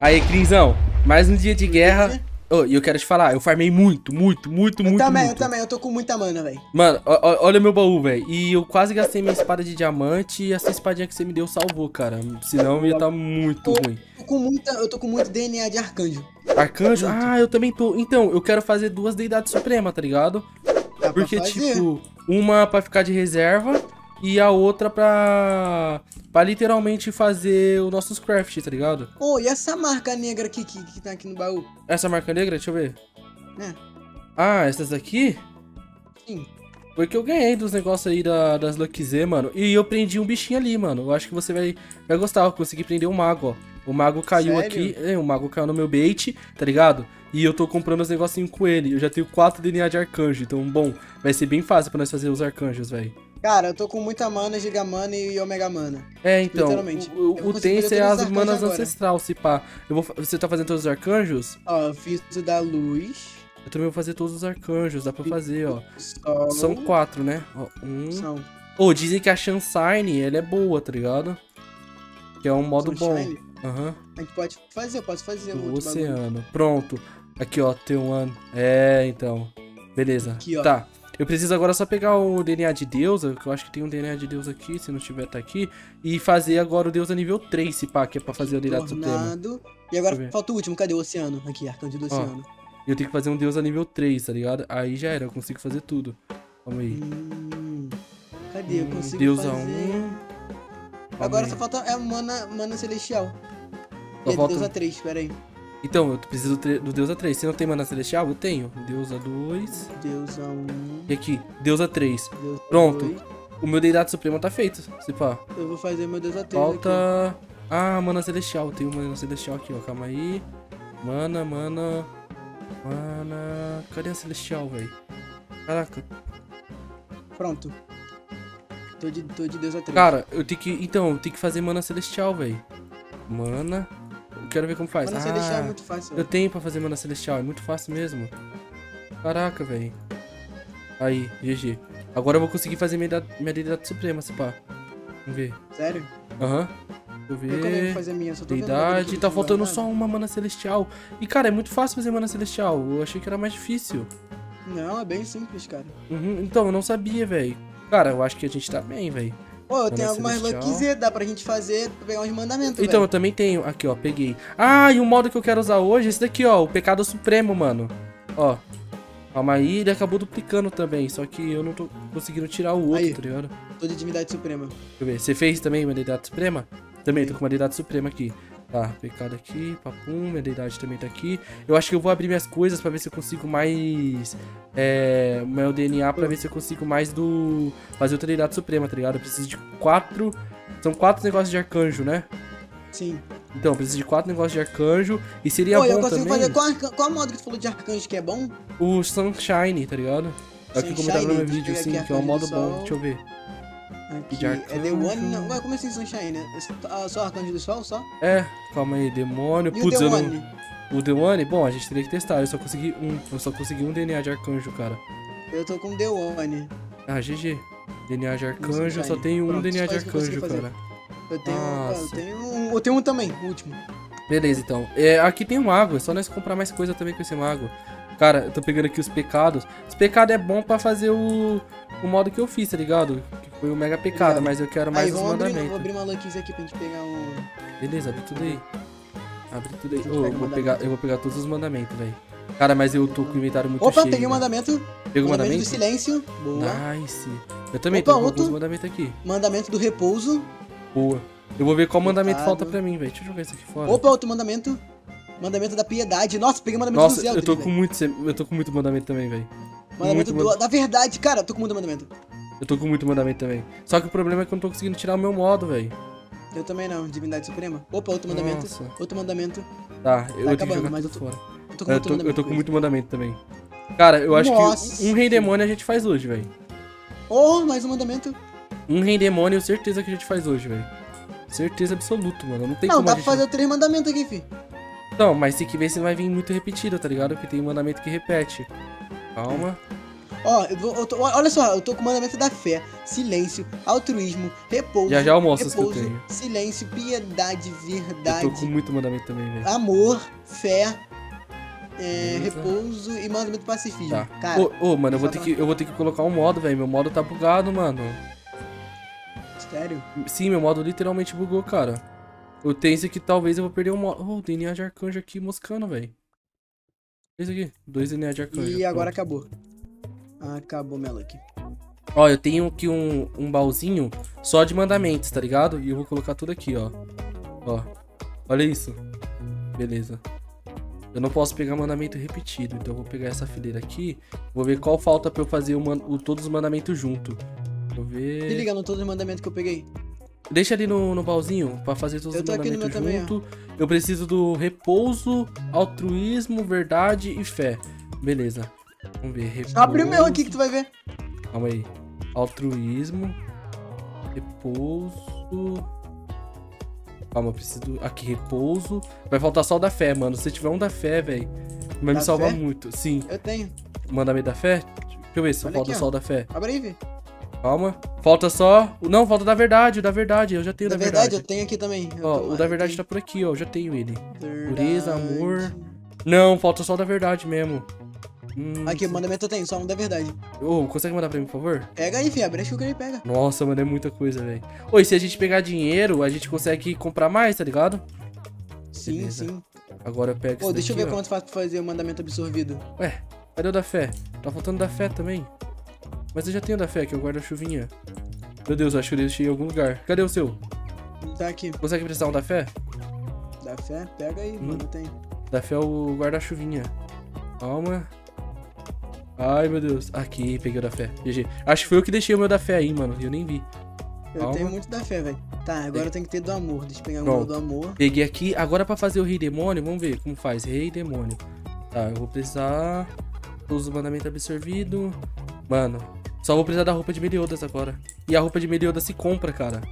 Aí, Crisão, mais um dia de guerra. E eu quero te falar, eu farmei muito. Eu também, eu tô com muita mana, velho. Mano, olha meu baú, velho. E eu quase gastei minha espada de diamante e essa espadinha que você me deu salvou, cara. Senão ia tá muito ruim. Eu tô com muito DNA de arcanjo. Arcanjo? Ah, eu também tô. Então, eu quero fazer duas deidades supremas, tá ligado? Porque, tipo, uma pra ficar de reserva e a outra pra literalmente fazer os nossos crafts, tá ligado? Ô, e essa marca negra aqui que tá aqui no baú? Essa marca negra? Deixa eu ver. É. Ah, essas daqui? Sim. Foi que eu ganhei dos negócios aí das Lucky Z, mano. E eu prendi um bichinho ali, mano. Eu acho que você vai gostar. Eu consegui prender um mago, ó. O mago caiu aqui, o mago caiu no meu bait, tá ligado? E eu tô comprando os negocinhos com ele. Eu já tenho 4 DNA de arcanjo, então, bom, vai ser bem fácil pra nós fazer os arcanjos, velho. Cara, eu tô com muita mana, giga mana e omega mana. É, então, literalmente. O tenso é as manas ancestral, se pá. Você tá fazendo todos os arcanjos? Ó, eu fiz o da luz. Eu também vou fazer todos os arcanjos, dá pra fazer, ó. São 4, né? Ó, São. Ô, dizem que a Shansarne, ela é boa, tá ligado? Que é um modo Sunshine. Bom. Aham. A gente pode fazer, eu posso fazer o oceano. Pronto. Aqui, ó, The One. É, então. Beleza. Aqui, ó. Tá. Eu preciso agora só pegar o DNA de deusa, que eu acho que tem um DNA de deusa aqui, se não tiver, tá aqui. E fazer agora o deusa nível 3, se pá, que é pra fazer o DNA do tema. E agora falta o último, cadê o oceano? Aqui, arcanjo do oceano. Eu tenho que fazer um deusa nível 3, tá ligado? Aí já era, eu consigo fazer tudo. Calma aí. Cadê? Eu consigo deusa fazer... Agora só falta a mana celestial. E falta... deusa 3, peraí. Então, eu preciso do deusa 3. Você não tem mana celestial? Eu tenho. Deusa 2. Deusa 1. E aqui, deusa 3. Deusa Pronto. 2. O meu deidade suprema tá feito, se pá. Eu vou fazer meu deusa 3. Falta... aqui. Ah, mana celestial. Eu tenho mana celestial aqui, ó. Calma aí. Mana... Cadê a celestial, velho? Caraca. Pronto. Tô de deusa 3. Cara, eu tenho que... Então, eu tenho que fazer mana celestial, velho. Mana... Quero ver como faz. Mana celestial é muito fácil. Eu tenho pra fazer mana celestial, é muito fácil mesmo. Caraca, velho. Aí, GG. Agora eu vou conseguir fazer minha deidade suprema, se pá. Vamos ver. Sério? Aham. Deixa eu ver. Eu fazer minha, só tô deidade. Tá faltando só uma mana celestial. E, cara, é muito fácil fazer mana celestial. Eu achei que era mais difícil. Não, é bem simples, cara. Então, eu não sabia, velho. Cara, eu acho que a gente tá bem, velho. Pô, eu tenho algumas Lucky Z, dá pra gente fazer, pra pegar uns mandamentos, então, véio. Eu também tenho. Aqui, ó, peguei. Ah, e o modo que eu quero usar hoje é esse daqui, ó, o Pecado Supremo, mano. Ó, calma aí, ele acabou duplicando também, só que eu não tô conseguindo tirar o outro, aí, tá ligado? Tô de divindade suprema. Deixa eu ver, você fez também uma deidade suprema? Também, tô com uma deidade suprema aqui. Tá, pecado aqui, papum, minha deidade também tá aqui. Eu acho que eu vou abrir minhas coisas pra ver se eu consigo mais... meu DNA pra ver se eu consigo mais do... Fazer outra deidade suprema, tá ligado? Eu preciso de 4... São 4 negócios de arcanjo, né? Sim. Então, eu preciso de 4 negócios de arcanjo. E seria bom também... eu consigo fazer... Qual modo que tu falou de arcanjo que é bom? O Sunshine, tá ligado? É o que eu comentava no meu vídeo, sim, que é um modo bom. Deixa eu ver. Aqui, é The One, não, como assim Sunshine, né? Só Arcanjo do Sol, só? É, calma aí, demônio, e putz, o The One, bom, a gente teria que testar, eu só consegui um DNA de Arcanjo, cara. Eu tô com The One. Ah, GG, DNA de Arcanjo, eu só tenho um DNA de Arcanjo, cara. Eu tenho um também, o último. Beleza, então, aqui tem um mago, é só nós comprar mais coisa também com esse mago. Cara, eu tô pegando aqui os pecados. Os pecados é bom pra fazer o modo que eu fiz, tá ligado? Que foi o mega pecado, obrigado. Mas eu quero mais os mandamentos. Vou abrir uma Lucky aqui pra gente pegar um... Beleza, abre tudo aí. Abre tudo aí. Oh, eu vou pegar todos os mandamentos, velho. Cara, mas eu tô com o inventário muito cheio. Opa, peguei o mandamento. Pegou o mandamento? Do silêncio. Boa. Nice. Eu também tô com alguns mandamentos aqui. Mandamento do repouso. Boa. Eu vou ver qual mandamento falta pra mim, velho. Deixa eu jogar isso aqui fora. Opa, outro mandamento. Mandamento da piedade. Nossa, peguei o mandamento do Zeldris. Eu tô com muito mandamento também, velho. Mandamento da verdade, cara. Eu tô com muito mandamento. Eu tô com muito mandamento também. Só que o problema é que eu não tô conseguindo tirar o meu modo, velho. Eu também não. Divindade Suprema. Opa, outro mandamento. Nossa. Outro mandamento. Tá, eu tô acabando, mas eu tô fora. Eu tô com muito mandamento também. Cara, eu acho que um rei demônio a gente faz hoje, velho. Oh, mais um mandamento. Um rei demônio, certeza que a gente faz hoje, velho. Certeza absoluta, mano. Não tem como. Não, dá pra fazer 3 mandamentos aqui, fi. Não, mas tem que ver se não vai vir muito repetido, tá ligado? Porque tem um mandamento que repete. Calma. Ó, olha só, eu tô com o mandamento da fé, silêncio, altruísmo, repouso, já almoço, repouso, que eu tenho. Silêncio, piedade, verdade. Eu tô com muito mandamento também, velho. Amor, fé, repouso e mandamento pacifismo. Tá. Cara, mano, eu vou ter que colocar um modo, velho. Meu modo tá bugado, mano. Sério? Sim, meu modo literalmente bugou, cara. Eu tenho esse aqui, talvez eu vou perder um modo. Oh, DNA de arcanjo aqui moscando, velho. Esse aqui, 2 DNA de arcanjo. E agora acabou. Acabou minha luck. Ó, eu tenho aqui um baúzinho só de mandamentos, tá ligado? E eu vou colocar tudo aqui, ó. Ó, olha isso. Beleza. Eu não posso pegar mandamento repetido, então eu vou pegar essa fileira aqui. Vou ver qual falta pra eu fazer todos os mandamentos junto. Vou ver... Se liga no todos os mandamentos que eu peguei. Deixa ali no baúzinho pra fazer todos os mandamentos junto. Também, eu preciso do repouso, altruísmo, verdade e fé. Beleza. Vamos ver. Repouso. Abre o meu aqui que tu vai ver. Calma aí. Altruísmo, repouso... Calma, eu preciso... Aqui, repouso. Vai faltar só o da fé, mano. Se tiver um da fé, velho, vai me salvar muito. Sim. Eu tenho. Mandamento da fé? Deixa eu ver se falta só o da fé. Abre aí, velho. Calma. Falta só... Não, falta da verdade. O da verdade. Eu já tenho o da verdade. Eu tenho aqui também. Ó, o da verdade tá por aqui, ó. Eu já tenho ele. Verdade. Pureza, amor... Não, falta só o da verdade mesmo. Aqui, o mandamento eu tenho. Só um da verdade. Ô, consegue mandar pra mim, por favor? Pega aí, filho. Abre a chuca e pega. Nossa, mano. É muita coisa, velho. Ô, e se a gente pegar dinheiro, a gente consegue comprar mais, tá ligado? Sim, beleza. Sim. Agora eu pego isso deixa daqui, eu ver ó. Quanto faz pra fazer o mandamento absorvido. Ué, cadê o da fé? Tá faltando da fé também. Mas eu já tenho da fé, que eu guardo a chuvinha. Meu Deus, acho que eu deixei em algum lugar. Cadê o seu? Tá aqui. Consegue precisar um da fé? Da fé? Pega aí, mano, tem. Da fé eu guardo a chuvinha. Calma. Ai, meu Deus. Aqui, peguei o da fé. GG. Acho que foi eu que deixei o meu da fé aí, mano. Eu nem vi. Eu tenho muito da fé, velho. Tá, agora eu tenho que ter do amor. Deixa eu pegar o meu do amor. Peguei aqui. Agora pra fazer o rei demônio, vamos ver como faz. Rei demônio. Tá, eu vou precisar... Todos os mandamentos absorvidos. Mano... Só vou precisar da roupa de Meliodas agora. E a roupa de Meliodas se compra, cara.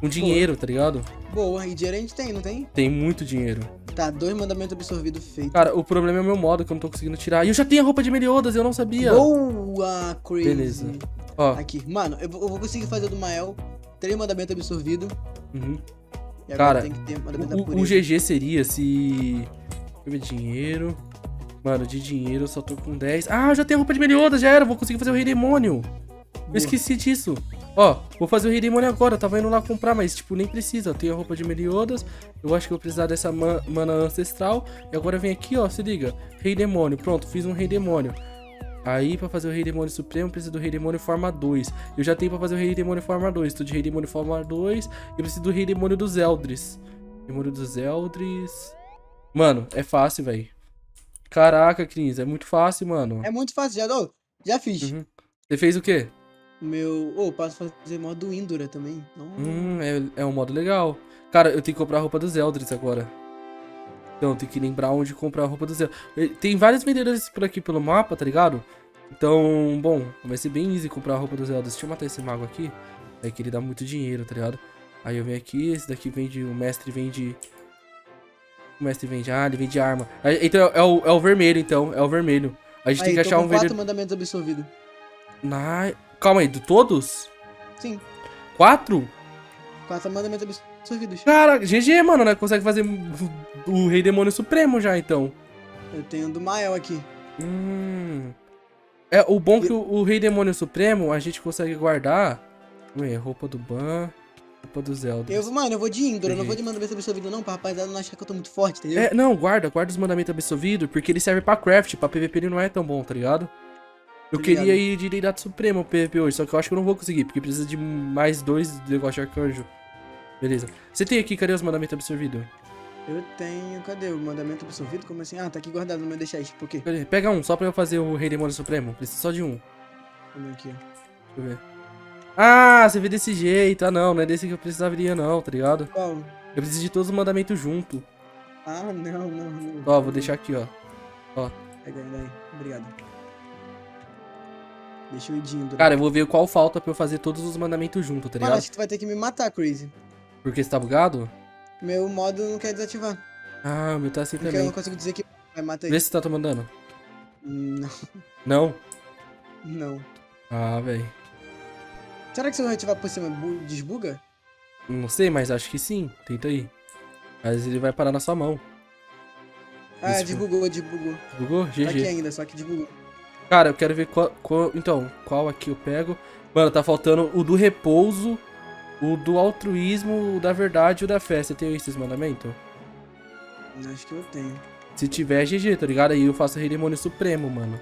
Com dinheiro, tá ligado? Boa, e dinheiro a gente tem, não tem? Tem muito dinheiro. Tá, 2 mandamentos absorvidos feitos. Cara, o problema é o meu modo, que eu não tô conseguindo tirar. E eu já tenho a roupa de Meliodas, eu não sabia. Boa, crazy. Beleza. Ó. Aqui. Mano, eu vou conseguir fazer do Mael 3 mandamentos absorvidos. Uhum. E agora cara, tem que ter mandamento o GG seria se... Dinheiro... Mano, de dinheiro eu só tô com 10. Ah, eu já tenho roupa de Meliodas, já era. Vou conseguir fazer o Rei Demônio. Eu esqueci disso. Ó, vou fazer o Rei Demônio agora. Eu tava indo lá comprar, mas, tipo, nem precisa. Eu tenho a roupa de Meliodas. Eu acho que eu vou precisar dessa mana ancestral. E agora vem aqui, ó, se liga. Rei Demônio. Pronto, fiz um Rei Demônio. Aí, pra fazer o Rei Demônio Supremo, eu preciso do Rei Demônio Forma 2. Eu já tenho pra fazer o Rei Demônio Forma 2. Tô de Rei Demônio Forma 2. Eu preciso do Rei Demônio dos Eldris. Demônio dos Eldris. Mano, é fácil, velho. Caraca, Cris, é muito fácil, mano. É muito fácil, já fiz. Uhum. Você fez o quê? Meu... posso fazer modo Índora também. É um modo legal. Cara, eu tenho que comprar a roupa dos Eldris agora. Então, eu tenho que lembrar onde comprar a roupa dos Eldris. Tem vários vendedores por aqui pelo mapa, tá ligado? Então, bom, vai ser bem easy comprar a roupa dos Eldris. Deixa eu matar esse mago aqui. É que ele dá muito dinheiro, tá ligado? Aí eu venho aqui, esse daqui vende... O mestre vende... O mestre vende, ele vende arma. Então é o vermelho, então. É o vermelho. A gente tem que achar um vermelho. 4 mandamentos absorvidos. Calma aí, de todos? Sim. 4? 4 mandamentos absorvidos. Cara, GG, mano, né? Consegue fazer o Rei Demônio Supremo já, então. Eu tenho do Mael aqui. É o bom que o Rei Demônio Supremo a gente consegue guardar. Roupa do Ban. Do Zelda. Eu vou de Índora, não vou de mandamento absorvido não, pra rapaziada não achar que eu tô muito forte, entendeu? Não, guarda os mandamentos absorvidos, porque ele serve pra craft, pra PVP ele não é tão bom, tá ligado? Eu queria ir de Deidade Suprema pro PVP hoje, só que eu acho que eu não vou conseguir, porque precisa de mais 2 negócio de arcanjo. Beleza. Você tem aqui, cadê os mandamentos absorvidos? Eu tenho, cadê o mandamento absorvido? Como assim? Tá aqui guardado, não me deixar isso, por quê? Pega um, só pra eu fazer o Rei Demônio Supremo, preciso só de um. Vamos aqui, ó. Deixa eu ver. Você vê desse jeito. Não é desse que eu precisaria não, tá ligado? Qual? Eu preciso de todos os mandamentos junto. Não. Vou deixar aqui, ó. Pega aí. Obrigado. Deixa eu ir de Índora. Cara, eu vou ver qual falta pra eu fazer todos os mandamentos junto, tá ligado? Mano, acho que tu vai ter que me matar, Crazy. Porque você tá bugado? Meu modo não quer desativar. O meu tá assim também. Porque eu não consigo dizer que vai matar ele. Vê se você tá tomando dano. Não. Não? Não. Ah, velho. Será que se eu não ativar por cima, desbuga? Não sei, mas acho que sim. Tenta aí. Mas ele vai parar na sua mão. Ah, desbugou, desbugou. Desbugou? GG. Tá aqui ainda, só que desbugou. Cara, eu quero ver qual... Então, qual aqui eu pego? Mano, tá faltando o do repouso, o do altruísmo, o da verdade e o da fé. Você tem esses mandamentos? Acho que eu tenho. Se tiver, GG, tá ligado? Aí eu faço Rei Demônio Supremo, mano.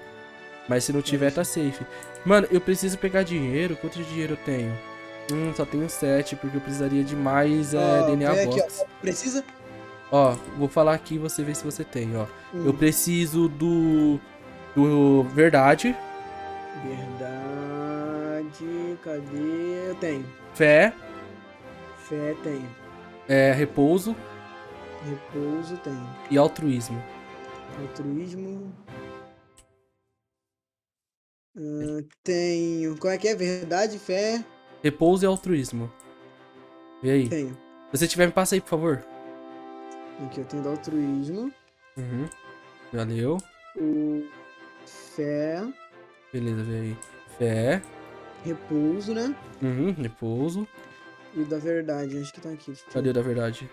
Mas se não tiver, tá safe. Mano, eu preciso pegar dinheiro. Quanto de dinheiro eu tenho? Só tenho 7, porque eu precisaria de mais DNA Box. Aqui, ó. Precisa? Ó, vou falar aqui e você vê se você tem, ó. Eu preciso do verdade. Verdade, cadê? Eu tenho. Fé. Fé, tenho. É, repouso. Repouso, tenho. E altruísmo. Altruísmo. Tenho. Qual é que é? Verdade, fé... Repouso e altruísmo. Vê aí. Tenho. Se você tiver, me passa aí, por favor. Aqui eu tenho do altruísmo. Uhum. Valeu. Fé. Beleza, vê aí. Fé. Repouso, né? Uhum, repouso. E da verdade, acho que tá aqui. Cadê o da verdade?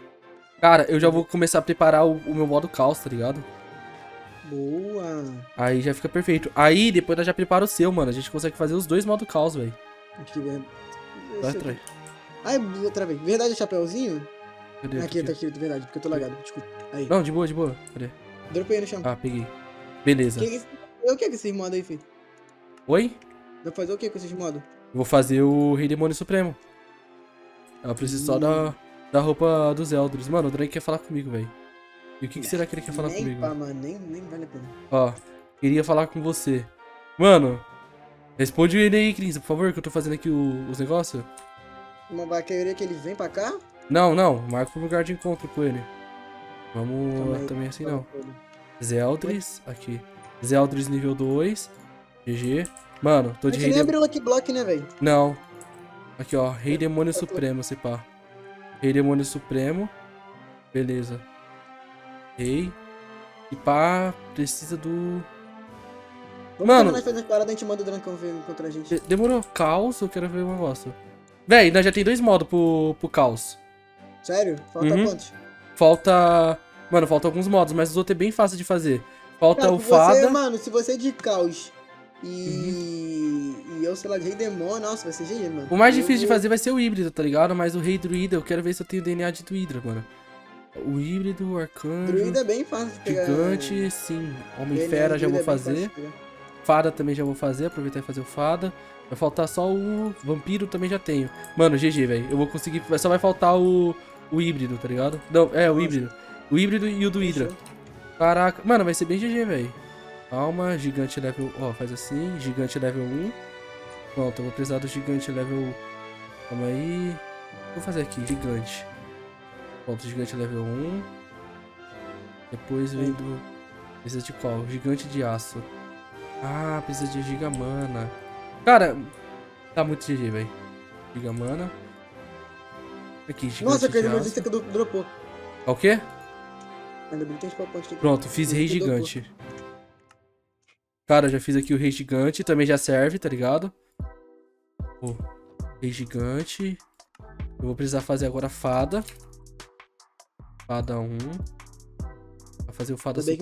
Cara, eu já vou começar a preparar o meu modo caos, tá ligado? Boa. Aí já fica perfeito. Aí depois nós já prepara o seu, mano. A gente consegue fazer os dois modo caos, velho. Aqui, velho. Vai. Ai, outra vez. Verdade, o chapéuzinho? Cadê? Aqui, tá aqui, de verdade, porque eu tô lagado. Desculpa. Aí. Não, de boa, de boa. Cadê? Dropei no chão. Ah, peguei. Beleza. O que é que esses modos aí, filho? Oi? Vai fazer o que com esses modos? Vou fazer o Rei Demônio Supremo. Eu preciso só da roupa dos Eldris. Mano, o Drake quer falar comigo, velho. E o que será que ele quer falar comigo? Pá, mano, nem vale a pena. Ó, queria falar com você. Mano... Responde ele aí, Cris, por favor, que eu tô fazendo aqui os negócios. Uma vaqueira que ele vem pra cá? Não, não. Marca um lugar de encontro com ele. Vamos também assim, não. Zeldris, aqui. Zeldris nível 2. GG. Mano, tô de rei... Você lembra o Lucky Block, né, velho? Não. Aqui, ó. Rei Demônio Supremo, se pá. Rei Demônio Supremo. Beleza. Rei. E pá, precisa do... Mano, nós fazemos parada, a gente manda o Drancão ver contra a gente. Demorou. Caos, eu quero ver o negócio. Véi, nós já tem 2 modos pro caos. Sério? Falta quantos? Falta... Mano, falta alguns modos, mas os outros é bem fácil de fazer. Falta o fada... Mano, se você é de caos e eu, sei lá, de rei demônio, nossa, vai ser GG, mano. O mais difícil de fazer vai ser o híbrido, tá ligado? Mas o rei druida, eu quero ver se eu tenho DNA de druida, mano. O híbrido, o arcanjo... Druida é bem fácil de pegar. Gigante, sim. Homem-fera já vou fazer. Fada também já vou fazer, aproveitar e fazer o fada. Vai faltar só o vampiro, também já tenho. Mano, GG, velho. Eu vou conseguir... Só vai faltar o híbrido, tá ligado? Não, o híbrido. O híbrido e o do Hydra. Caraca. Mano, vai ser bem GG, velho. Calma, gigante level... Ó, faz assim. Gigante level 1. Pronto, eu vou precisar do gigante level... Calma aí. Vou fazer aqui, gigante. Pronto, gigante level 1. Depois vem do... Precisa de qual? Gigante de aço. Ah, precisa de gigamana. Cara, tá muito GG, velho. Gigamana. Aqui, gigante. Nossa, que você dropou. O quê? Pronto, fiz rei gigante. Cara, já fiz aqui o rei gigante. Também já serve, tá ligado? Pô, rei gigante. Eu vou precisar fazer agora fada. Fada 1. Fazer o fada assim. Eu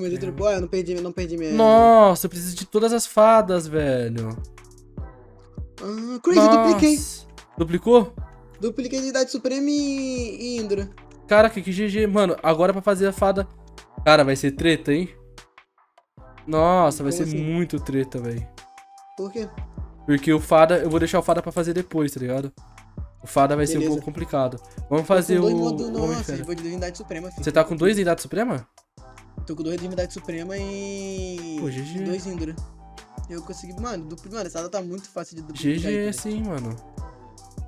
não perdi minha... Nossa, eu preciso de todas as fadas, velho. Crazy, dupliquei. Duplicou? Dupliquei Entidade Suprema e Indra. Caraca, que GG. Mano, agora pra fazer a fada... Cara, vai ser treta, hein? Nossa, vai ser muito treta, velho. Por quê? Porque o fada... Eu vou deixar o fada pra fazer depois, tá ligado? O fada vai ser um pouco complicado. Vamos fazer o... Nossa, eu vou de Entidade Suprema, filho. Você tá com 2 Entidade Suprema? Tô com 2 de Divindade Suprema e... Pô, GG. 2 Indra. Eu consegui... Mano, mano, essa tá muito fácil de duplicar. GG, sim, mano.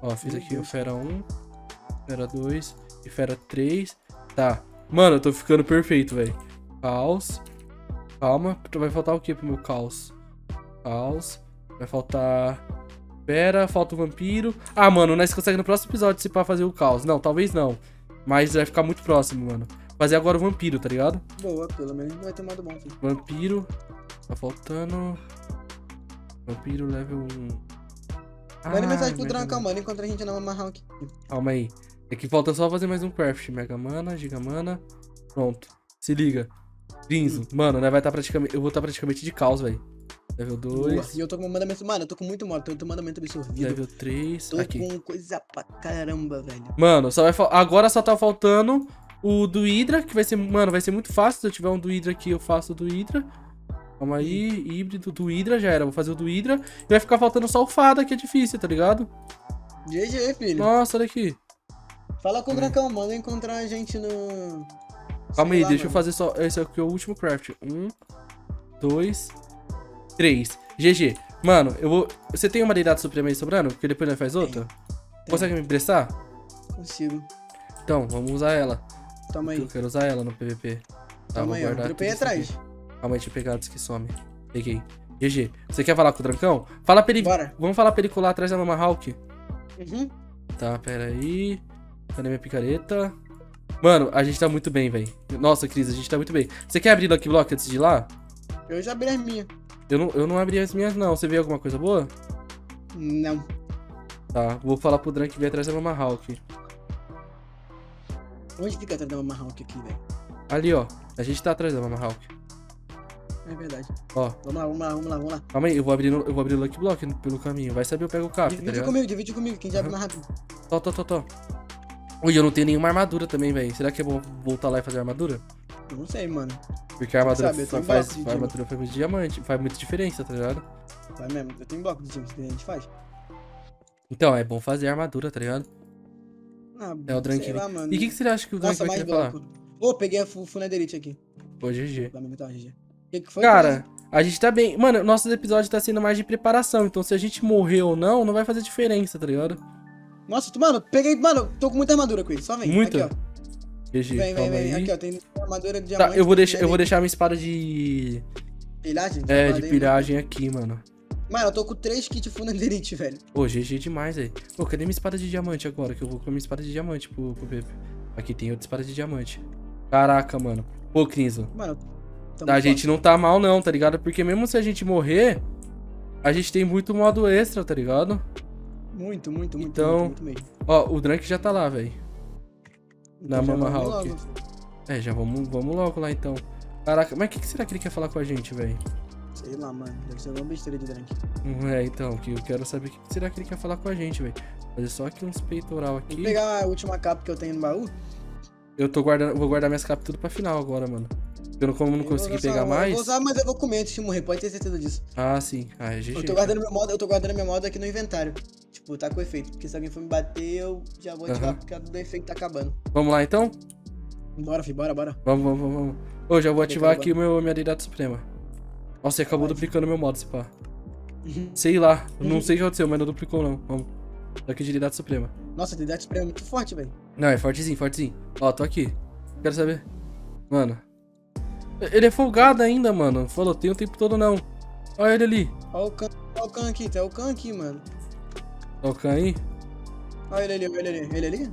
Ó, fiz aqui o Fera 1, Fera 2 e Fera 3. Tá. Mano, eu tô ficando perfeito, velho. Caos. Calma. Vai faltar o que pro meu caos? Caos. Vai faltar... Fera, falta o vampiro. Ah, mano, nós conseguimos no próximo episódio se pá fazer o caos. Não, talvez não. Mas vai ficar muito próximo, mano. Fazer agora o vampiro, tá ligado? Boa, pelo menos vai ter modo bom, filho. Vampiro. Tá faltando... Vampiro level 1. Manda mensagem pro Drancão, mano. Encontra a gente na Mama Hawk. Calma aí. É que falta só fazer mais um craft. Mega mana, giga mana. Pronto. Se liga. Crinzo. Mano, né? Vai estar praticamente... Eu vou estar praticamente de caos, velho. Level 2. Boa. E eu tô com um mandamento... Mano, eu tô com muito moto. Eu tô com um mandamento absorvido. Level 3. Tô aqui. Com coisa pra caramba, velho. Mano, só vai... Agora só tá faltando o do Hydra, que vai ser... Mano, vai ser muito fácil. Se eu tiver um do Hydra aqui, eu faço o do Hydra. Calma aí, híbrido do Hydra já era. Vou fazer o do Hydra. E vai ficar faltando só o Fada, que é difícil, tá ligado? GG, filho. Nossa, olha aqui. Fala com o Drancão, manda encontrar a gente no... Calma aí, deixa eu fazer só... Esse aqui é o último craft. 1, 2, 3. GG. Mano, eu vou... Você tem uma deidade suprema aí sobrando? Porque depois nós faz outra? Tem. Consegue me emprestar? Consigo. Então, vamos usar ela. Toma aí. Eu quero usar ela no PVP. Tá, vou guardar. Tropei atrás. Calma aí, deixa eu pegar antes que some. Peguei. GG. Você quer falar com o Drancão? Fala perigo. Vamos falar pericular atrás da Mama Hawk. Uhum. Tá, pera aí. Cadê minha picareta? Mano, a gente tá muito bem, velho. Nossa, Cris, a gente tá muito bem. Você quer abrir Lucky Block antes de ir lá? Eu já abri as minhas. Eu não abri as minhas, não. Você viu alguma coisa boa? Não. Tá, vou falar pro Drancão vir atrás da Mama Hawk. Onde fica atrás da Mama Hawk aqui, velho? Ali, ó. A gente tá atrás da Mama Hawk. É verdade. Ó. Vamos lá. Calma aí, eu vou abrir o Lucky Block pelo caminho. Vai saber, eu pego o cap. Divide comigo, quem já abre mais rápido. Tô. Ui, eu não tenho nenhuma armadura também, velho. Será que é bom voltar lá e fazer armadura? Eu não sei, mano. Porque a armadura faz muito diamante. Faz muita diferença, tá ligado? Faz mesmo. Eu tenho bloco de diamante que a gente faz. Então, é bom fazer armadura, tá ligado? Ah, é o Drankini. E o que você acha que o Drankini vai querer falar? Ô, peguei a Funedelite aqui. Pô, GG. Que foi, cara, a gente tá bem. Mano, nossos episódios tá sendo mais de preparação. Então, se a gente morrer ou não, não vai fazer diferença, tá ligado? Nossa, mano, peguei. Mano, tô com muita armadura com ele. Só vem. Muita? Aqui, ó. GG, vem. Aqui, ó. Tem armadura de diamante. Tá, eu vou deixar minha espada de... Pilhagem? É, de pilhagem aqui, mano. Mano, eu tô com 3 kits Funedelite, velho. Ô, GG demais, velho. Pô, cadê minha espada de diamante agora? Que eu vou com a minha espada de diamante pro bebê. Aqui tem outra espada de diamante. Caraca, mano. Pô, Crinzo. Mano... A gente não tá mal não, tá ligado? Porque mesmo se a gente morrer, a gente tem muito modo extra, tá ligado? Muito. Então, muito mesmo. Ó, o Drank já tá lá, velho. Na Mama Hawk. Logo. É, já vamos logo lá, então. Caraca, mas o que será que ele quer falar com a gente, velho? Sei lá, mano. Deve ser uma besteira de Drank. É, então, que eu quero saber o que será que ele quer falar com a gente, velho. Fazer só aqui uns peitoral aqui. Vou pegar a última capa que eu tenho no baú. Eu tô guardando, vou guardar minhas capas tudo pra final agora, mano. Eu não consegui pegar mais. Eu vou usar, mas eu vou comer antes de morrer, pode ter certeza disso. Ah, sim. Ah, é GG. Eu tô guardando meu modo aqui no inventário. Tipo, tá com efeito. Porque se alguém for me bater, eu já vou ativar porque o efeito tá acabando. Vamos lá, então? Bora, filho, bora. Vamos. Ô, já vou ativar aqui minha deidade suprema. Nossa, você acabou duplicando meu modo, esse pá. Sei lá, não sei o que aconteceu, mas não duplicou, não. Vamos. Tô aqui de deidade suprema. Nossa, a deidade suprema é muito forte, velho. Não, é fortezinho. Ó, tô aqui. Quero saber. Mano... Ele é folgado ainda, mano. Falou, tem o tempo todo não. Olha ele ali. Olha o Khan aqui, mano. Olha o Khan aí. Olha ele ali. Ele ali?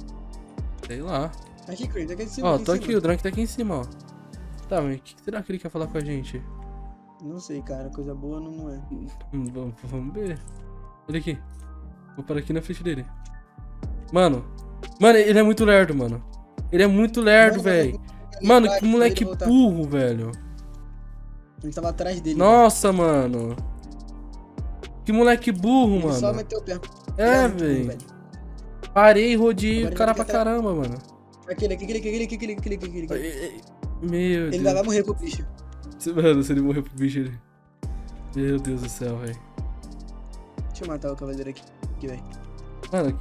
Sei lá. Aqui, Chris, tá aqui em cima. Ó, tô aqui, o Drunk tá aqui em cima, ó. Tá, mas o que será que ele quer falar com a gente? Não sei, cara. Coisa boa não é. Vamos ver. Olha aqui. Vou parar aqui na frente dele. Mano. Mano, ele é muito lerdo, mano. Ele é muito lerdo, velho. Mano, que moleque burro, velho. A gente tava atrás dele. Nossa, mano. Que moleque burro, mano. Só meteu o pé. É, velho. Parei, rodei o cara pra caramba, mano. Aquele. Meu Deus. Ele vai morrer pro bicho. Mano, se ele morrer pro bicho, ele... Meu Deus do céu, velho. Deixa eu matar o cavaleiro aqui, velho. Mano,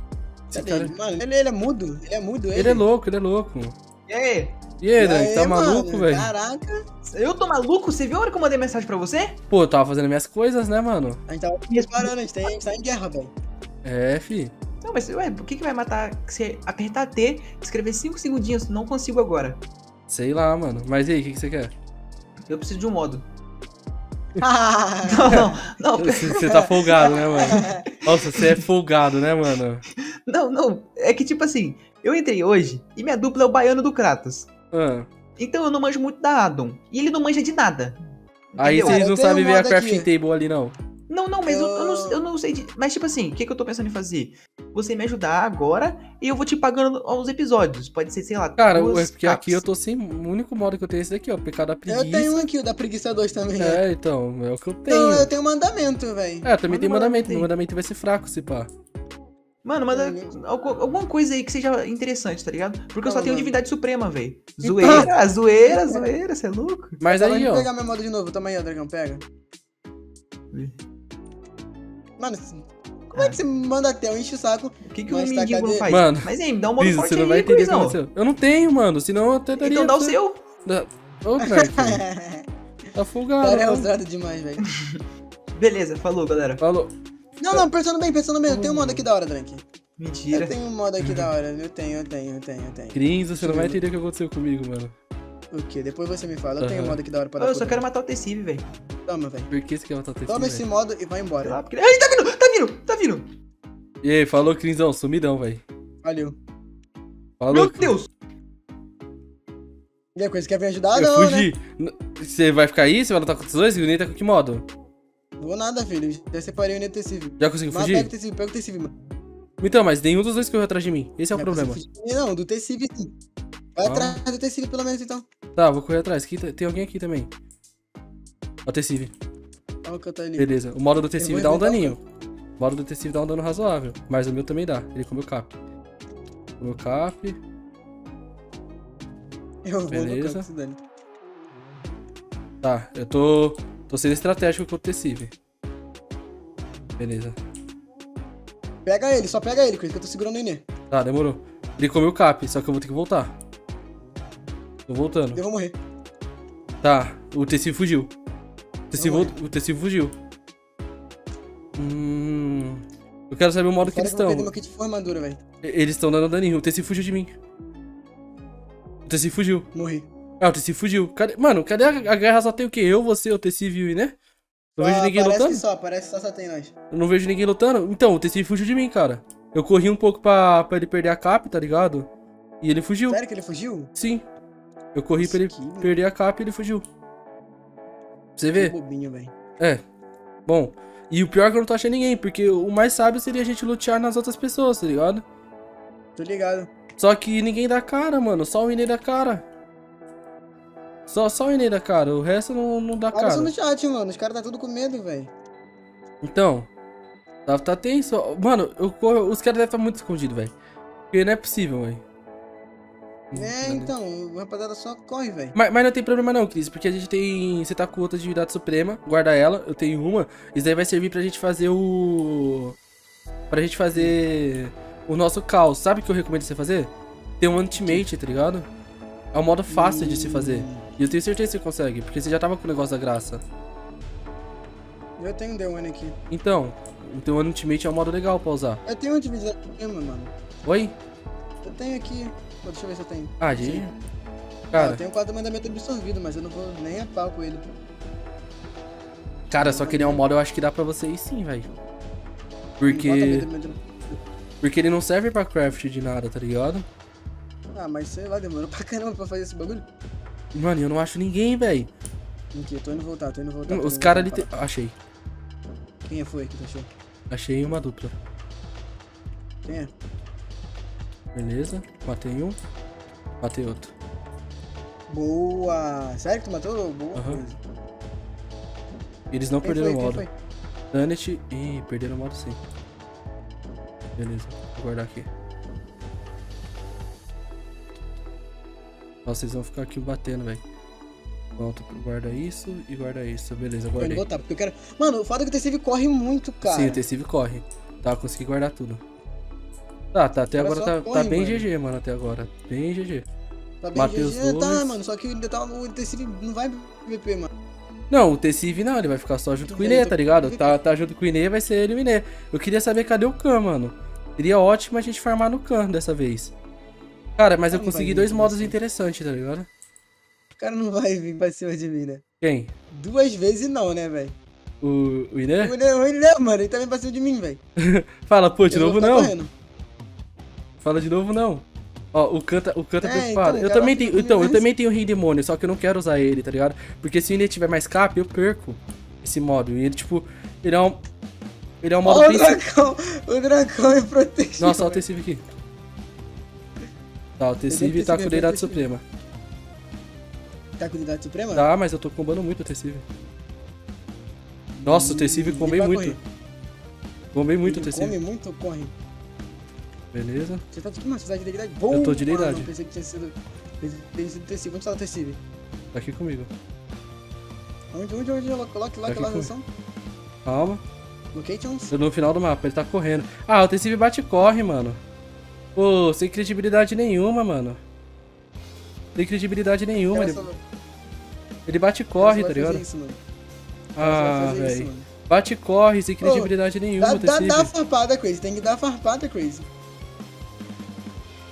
esse cara... Mano, ele é mudo. Ele é louco. E aí? E aí, Dani, tá maluco, velho? Caraca. Eu tô maluco? Você viu a hora que eu mandei mensagem pra você? Pô, eu tava fazendo minhas coisas, né, mano? A gente tava disparando, a gente tá em guerra, velho. É, fi. Não, mas, ué, por que vai matar se apertar T, escrever 5 segundinhos? Não consigo agora. Sei lá, mano. Mas e aí, o que você quer? Eu preciso de um modo. Não. Você tá folgado, né, mano? Nossa, você é folgado, né, mano? Não. É que, tipo assim, eu entrei hoje e minha dupla é o baiano do Kratos. Então eu não manjo muito da Adam. E ele não manja de nada. Entendeu? Aí vocês não sabem ver a crafting table ali, não. Não, mas eu não sei... Mas, tipo assim, o que eu tô pensando em fazer? Você me ajudar agora e eu vou te pagando aos episódios. Pode ser, sei lá, cara, porque aqui eu tô sem... O único modo que eu tenho é esse daqui, ó. Aplicar da preguiça. Eu tenho aqui, o da preguiça 2 também. É, então, é o que eu tenho. Então, eu tenho mandamento, velho. É, também tem mandamento. Meu mandamento vai ser fraco, se pá. Mano, manda alguma coisa aí que seja interessante, tá ligado? Porque eu só tenho divindade suprema, velho. Zoeira, zoeira, zoeira, você é louco? Mas aí, ó... Vou pegar minha moda de novo. Toma aí, ó, dragão, pega. Mano, como é que você manda até eu enche o saco? O que o mendigo faz? Mano, mas aí, me dá um modo forte aí, Crisão. Eu não tenho, mano, senão eu tentaria... Então dá o seu. Ô, cara. Tá folgado. Cara, é usado demais, velho. Beleza, falou, galera. Falou. Não, pensando bem. Eu tenho um modo aqui da hora, Drank. Mentira. Eu tenho um modo aqui da hora. Eu tenho. Cris, você não vai entender o que aconteceu comigo, mano. O quê? Depois você me fala. Eu tenho um modo aqui da hora para... Eu só quero matar o Tecibe, velho. Toma, velho. Por que você quer matar o Tecibe? Toma esse modo e vai embora. Ai, tá vindo. E aí, falou, Crisão. Sumidão, velho. Valeu. Falou. Meu Deus. E a coisa, quer vir ajudar? Eu fugi. Você vai ficar aí? Você vai lutar com os dois? E o Ney tá com que modo? Não vou nada, filho. Já separei o Ney do Tecibe. Já conseguiu fugir? Pega o Tecibe, mano. Então, mas nenhum dos dois correu atrás de mim. Esse é o problema. Não, do Tecibe sim. Vai atrás do Tecibe, pelo menos, então. Tá, vou correr atrás. Tem alguém aqui também. Ó, Tecibe. Olha o que eu tô ali. Beleza. O modo do Tecibe dá um daninho. O modo do Tecibe dá um dano razoável. Mas o meu também dá. Ele comeu cap. Comeu cap. Eu vou no cap, se dane. Tá, eu tô sendo estratégico com o Tecibe. Beleza. Pega ele, só pega ele, Chris, que eu tô segurando o Inê. Tá, demorou. Ele comeu o cap, só que eu vou ter que voltar. Tô voltando. Eu vou morrer. Tá, o Tecibe fugiu. O Tecibe fugiu. Eu quero saber o modo que eles estão. Eles estão dando daninho. O Tecibe fugiu de mim. O Tecibe fugiu. Morri. Ah, o Tecibe fugiu. Mano, cadê a guerra? Só tem o quê? Eu, você, o Tecibe e né? Não vejo ninguém lutando. Parece que só tem nós. Eu não vejo ninguém lutando. Então, o Tecibe fugiu de mim, cara. Eu corri um pouco pra ele perder a cap, tá ligado? E ele fugiu. Sério que ele fugiu? Sim. Eu corri pra ele perder a capa e ele fugiu. Você vê? Bobinho, velho. É. Bom. E o pior é que eu não tô achando ninguém, porque o mais sábio seria a gente lutear nas outras pessoas, tá ligado? Tô ligado. Só que ninguém dá cara, mano. Só o Enem dá cara. Só o Enem dá cara. O resto não dá cara. Olha só no chat, mano. Os caras tá tudo com medo, velho. Então. Tá tenso. Mano, os caras devem estar muito escondidos, velho. Porque não é possível, velho. É, então, o rapaziada só corre, velho. Mas não tem problema não, Cris, porque a gente tem... Você tá com outra divindade suprema, guarda ela, eu tenho uma. Isso daí vai servir pra gente fazer o... Pra gente fazer o nosso caos. Sabe o que eu recomendo você fazer? Ter um ultimate, tá ligado? É um modo fácil de se fazer. E eu tenho certeza que você consegue, porque você já tava com o negócio da graça. Eu tenho um The One aqui. Então, o The One ultimate é um modo legal pra usar. Eu tenho um divindade suprema, mano. Oi? Eu tenho aqui... Deixa eu ver se eu tenho. Ah, de... Cara... Eu tenho 4 mandamentos absorvidos, mas eu não vou nem a pau com ele. Cara, só que ele é um modo, eu acho que dá pra você ir sim, velho. Porque ele não serve pra craft de nada, tá ligado? Ah, mas sei lá, demorou pra caramba pra fazer esse bagulho. Mano, eu não acho ninguém, velho. Aqui, tô indo voltar. Os caras ali... Achei. Quem foi que tu achou? Achei uma dupla. Quem é? Beleza, matei um, matei outro. Boa! Sério que tu matou? Boa coisa. Eles não perderam o modo. Planet. Ih, perderam o modo sim. Beleza, vou guardar aqui. Nossa, vocês vão ficar aqui batendo, velho. Volta, guarda isso e guarda isso. Beleza, guardei. Eu vou botar, porque eu quero... Mano, o fato é que o Tecibe corre muito, cara. Sim, o Tecibe corre. Tá, eu consegui guardar tudo. Tá, até agora tá bem GG, mano, até agora. Bem GG. Tá bem GG, tá, mano, só que o Tecibe não vai PVP, mano. Não, o Tecibe não, ele vai ficar só junto com o Inê, tá ligado? Tá junto com o Inê, vai ser ele e o Inê. Eu queria saber cadê o Khan, mano. Seria ótimo a gente farmar no Khan dessa vez. Cara, mas eu consegui dois modos interessantes, tá ligado? O cara não vai vir pra cima de mim, né? Quem? Duas vezes não, né, velho? O Inê? O Inê, mano, ele tá vindo pra cima de mim, velho. Fala, pô, de novo não. Fala de novo, não. Ó, o Khan tá preocupado. Então, eu também tenho o Rei Demônio, só que eu não quero usar ele, tá ligado? Porque se o Inê tiver mais cap, eu perco esse modo. E ele, tipo, Ele é um modo principal. O Drancão é protegido. Nossa, olha o Tecibe aqui. Tá, o Tecibe tá com unidade suprema. Tá com unidade suprema? Tá, mas eu tô combando muito o Tecibe. Nossa, o Tecibe combei muito. Correr. Combei muito o Tecibe. Come muito, corre. Beleza. Você tá tudo mais, você tá de legalidade. Boa, eu tô de legalidade. Pensei que tinha sido Tecibe. Onde tá o Tecibe? Tá aqui comigo. Onde? Coloque lá, aquela nação. Calma. Locations? No final do mapa, ele tá correndo. Ah, o Tecibe bate e corre, mano. Pô, sem credibilidade nenhuma, mano. Sem credibilidade nenhuma. Ele... ele bate e corre, tá ligado? Isso, mano. Ah, velho. Bate e corre, sem credibilidade nenhuma, dá a farpada, Crazy. Tem que dar a farpada, Crazy.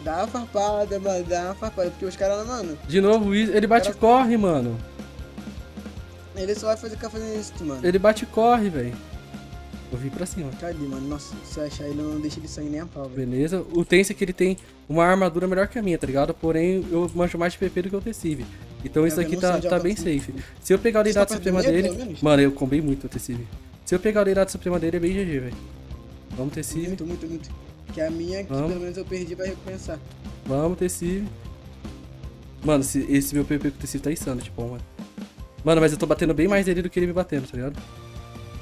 Dá a farpada, mano. Dá a farpada. Porque os caras, mano... De novo, ele bate e corre, mano. Ele só vai ficar fazendo isso, mano. Ele bate e corre, velho. Eu vim pra cima. Cadê, mano? Nossa, se eu achar ele, eu não deixo ele sair nem a pau, velho. Beleza. O tenso é que ele tem uma armadura melhor que a minha, tá ligado? Porém, eu manjo mais de PP do que o Tecibe. Então isso aqui tá bem safe. Se eu pegar o unidade suprema dele... Mano, eu combei muito o Tecibe. Se eu pegar o unidade suprema dele, é bem GG, velho. Vamos, Tecibe. Muito. Que a minha, que pelo menos eu perdi, vai recompensar. Vamos, Tecibe. Mano, esse meu PP com o Tecibe tá insano, tipo, mano. Mano, mas eu tô batendo bem mais nele do que ele me batendo, tá ligado?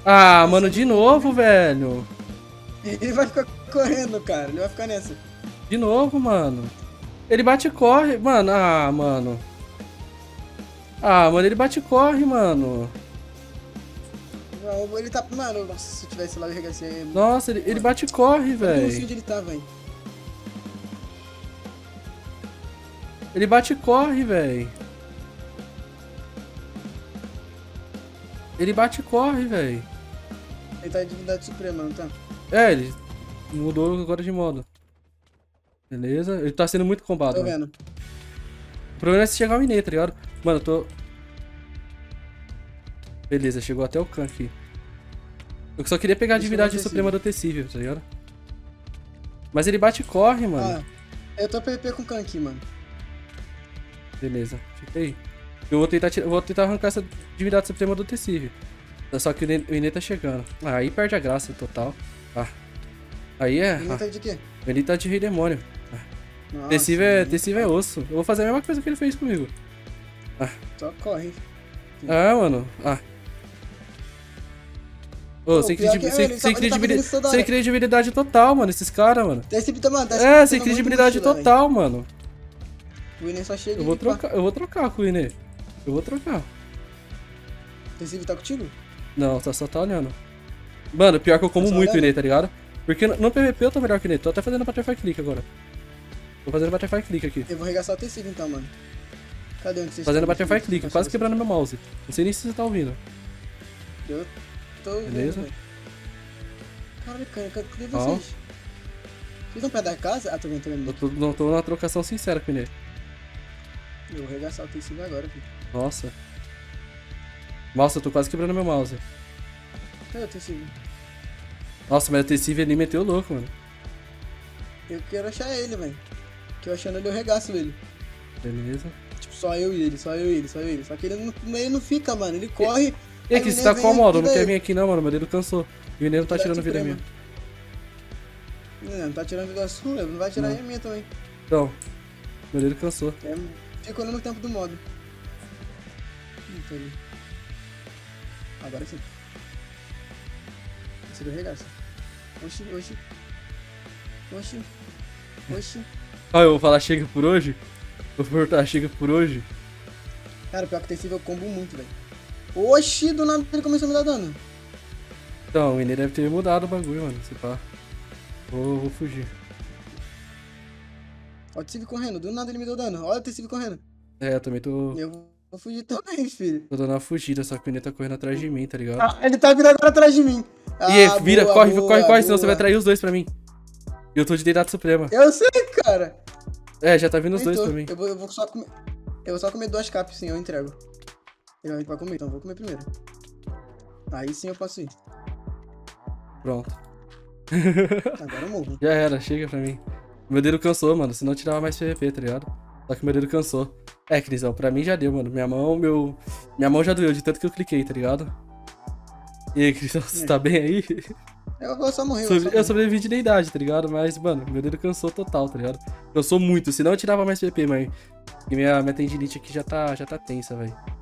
Ah, mano, de novo, velho. Ele vai ficar correndo, cara. Ele vai ficar nessa. De novo, mano. Ele bate e corre, mano. Ah, mano. Ah, mano, ele bate e corre, mano. Ele tá... Mano, nossa, se eu tivesse lá, eu regassei. Nossa, ele bate e corre, velho. Eu não sei onde ele tá, velho. Ele bate e corre, velho. Ele bate e corre, velho. Ele tá em divindade suprema, não tá? É, ele mudou agora de modo. Beleza? Ele tá sendo muito combado. Tô vendo. O problema é se chegar o Eneira, tá ligado? Mano, eu tô... Beleza, chegou até o Khan aqui. Eu só queria pegar a divindade suprema do Tecibe, tá ligado? Mas ele bate e corre, mano. Ah, eu tô PP com o Khan aqui, mano. Beleza, fica aí. Eu vou tentar arrancar essa divindade suprema do Tecibe. Só que o Eneira tá chegando. Ah, aí perde a graça total. Ah. Aí é... Eneira tá de quê? Eneira tá de rei demônio. Ah. Tecibe é osso. Eu vou fazer a mesma coisa que ele fez comigo. Ah. Só corre. Ah, mano. Ah. Oh, sem credibilidade total, mano. Esses caras, mano. Tecibe tá mandando. É, sem credibilidade total, mano. O Eneira só chega. Eu vou trocar com o Eneira. Eu vou trocar. O Tecibe tá contigo? Não, só tá olhando. Mano, pior que eu como muito o Eneira, tá ligado? Porque no PVP eu tô melhor que o Eneira. Tô até fazendo butterfly click agora. Tô fazendo butterfly click aqui. Eu vou arregaçar o Tecibe então, mano. Cadê onde vocês fazendo butterfly click, quase quebrando meu mouse. Não sei nem se você tá ouvindo. Eu tô ouvindo. Beleza? Caralho, cara, cadê vocês? Vocês estão perto da casa? Ah, tô vendo. Tô numa trocação sincera com o Eneira. Eu vou arregaçar o Tecibe agora, filho. Nossa. Nossa, eu tô quase quebrando meu mouse. Cadê o Tecibe? Nossa, mas o Tecibe ali meteu louco, mano. Eu quero achar ele, velho. Que eu achando ele, eu regaço ele. Beleza. Tipo, só eu e ele. Só que ele não fica, mano. Ele corre. E aqui, você tá com a moda? Não quer vir aqui não, mano. Meu dedo cansou. E o Eneira não tá tirando vida minha. Não tá tirando vida sua, não vai tirar a minha também. Então, meu dedo cansou. É, ficou no tempo do modo. Agora sim. Você deu regaço. Oxi. Ah, eu vou falar chega por hoje? Vou perguntar chega por hoje? Cara, pior que o Tecibe eu combo muito, velho. Oxi, do nada ele começou a me dar dano. Então, o Eneira deve ter mudado o bagulho, mano. Se pá. Vou fugir. Olha o Tecibe correndo, do nada ele me deu dano. Olha o Tecibe correndo. É, eu também tô... Eu vou fugir também, filho. Tô dando uma fugida, só que o Eneira tá correndo atrás de mim, tá ligado? Ah, ele tá virando agora atrás de mim. Ah, e vira, boa, corre, senão você vai trair os dois pra mim. Eu tô de deidade suprema. Eu sei, cara. É, já tá vindo os dois pra mim. Eu vou só comer duas capas, sim, eu entrego. Ele vai comer, então eu vou comer primeiro. Aí sim eu posso ir. Pronto. Agora eu morro. Já era, chega pra mim. Meu dedo cansou, mano, senão eu tirava mais PVP, tá ligado? Só que meu dedo cansou. É, Crisão, pra mim já deu, mano. Minha mão já doeu de tanto que eu cliquei, tá ligado? E aí, Crisão, você tá bem aí? Eu só morri. Eu sobrevivi de idade, tá ligado? Mas, mano, meu dedo cansou total, tá ligado? Cansou muito, senão eu tirava mais PP, mas... Porque minha tendinite aqui já tá tensa, velho.